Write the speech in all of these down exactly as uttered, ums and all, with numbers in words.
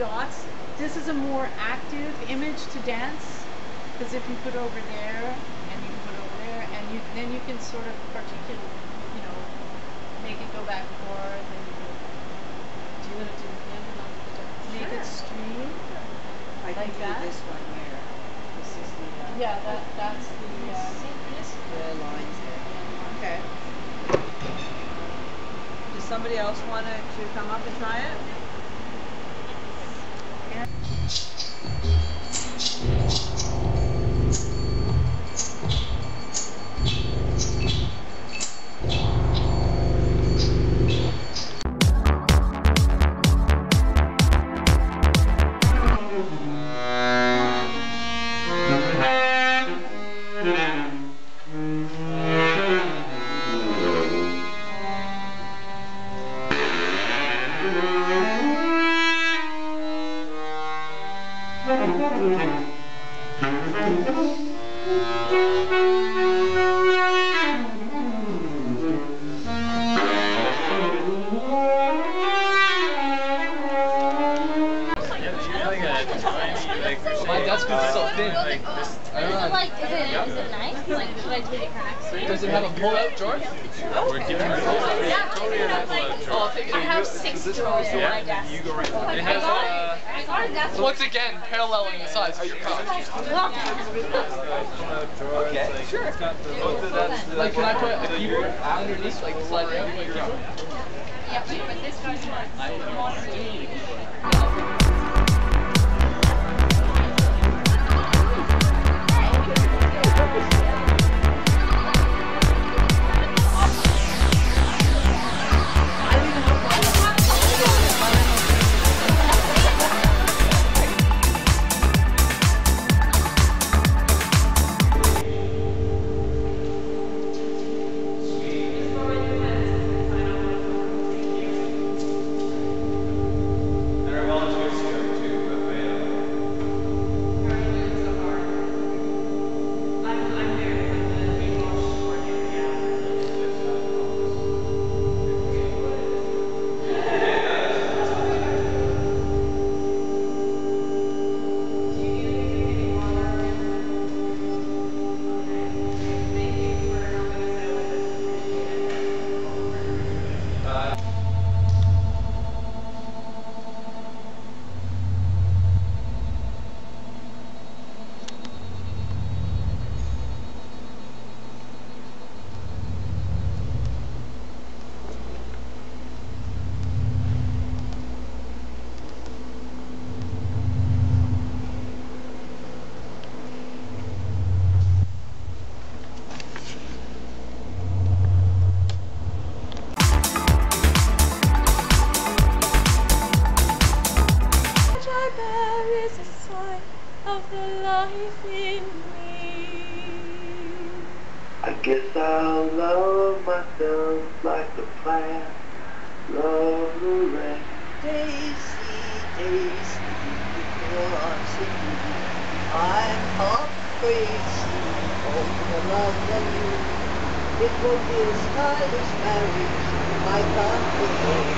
dots. This is a more active image to dance, because if you put over there, and you can put over there, and you, then you can sort of particular, you know, make it go back and forth, and you can, do you want to do the hand or not the dance? Sure. Make it stream. I like can that. Do this one here. This is the... Uh, yeah, that, that's the... Uh, the lines there. Okay. Does somebody else want to come up and try it? My desk is so thin. Like this. I don't know. Is it like, is it, yeah. Is it nice? Like, should I take it for next week? Does it have a pull-out drawer? Oh, okay. Yeah, totally have like, oh, I have six drawers on my desk. You go right. It has uh, I got a desk. Once again, paralleling the size of your car. Okay, sure. Like, can I put a keyboard underneath, like, slide down my keyboard? Yeah, but this guy's not. Guess I'll love myself like the plant, love the rain. Daisy, Daisy, because of you, I'm half crazy over the love of you. It will be a stylish marriage, I can't forget.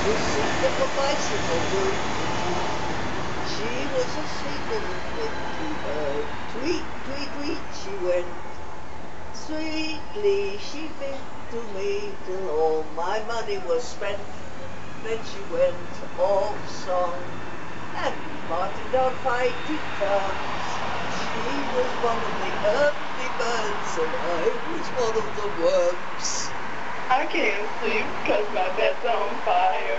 You see the bicycle girl. She was a single fifty-bird. Tweet, tweet, tweet, she went. Sweetly she begged to me till all my money was spent. Then she went off song and parted on fighting terms. She was one of the earthly birds and I was one of the worms. I can't sleep because my bed's on fire.